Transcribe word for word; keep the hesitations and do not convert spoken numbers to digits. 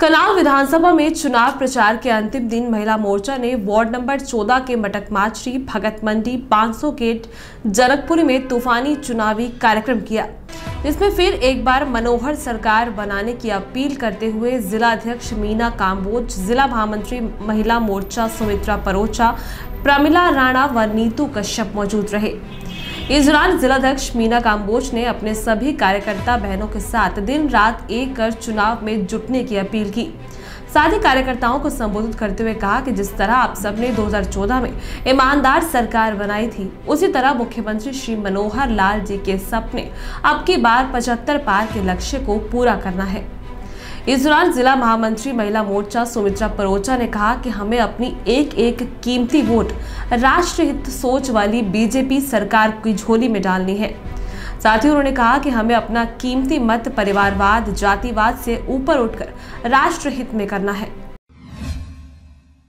कलाम विधानसभा में चुनाव प्रचार के अंतिम दिन महिला मोर्चा ने वार्ड नंबर चौदह के मटकमाचरी, भगत मंडी, पाँच सौ गेट, जनकपुरी में तूफानी चुनावी कार्यक्रम किया, जिसमें फिर एक बार मनोहर सरकार बनाने की अपील करते हुए जिला अध्यक्ष मीना कांबोज, जिला महामंत्री महिला मोर्चा सुमित्रा परोचा, प्रमिला राणा व नीतू कश्यप मौजूद रहे। इस दौरान जिलाध्यक्ष मीना कांबोज ने अपने सभी कार्यकर्ता बहनों के साथ दिन रात एक कर चुनाव में जुटने की अपील की। साथ ही कार्यकर्ताओं को संबोधित करते हुए कहा कि जिस तरह आप सबने दो हज़ार चौदह में ईमानदार सरकार बनाई थी, उसी तरह मुख्यमंत्री श्री मनोहर लाल जी के सपने अब की बार पचहत्तर पार के लक्ष्य को पूरा करना है। इस दौरान जिला महामंत्री महिला मोर्चा सुमित्रा परोचा ने कहा कि हमें अपनी एक एक कीमती वोट राष्ट्रहित सोच वाली बीजेपी सरकार की झोली में डालनी है। साथ ही उन्होंने कहा कि हमें अपना कीमती मत परिवारवाद, जातिवाद से ऊपर उठकर राष्ट्रहित में करना है।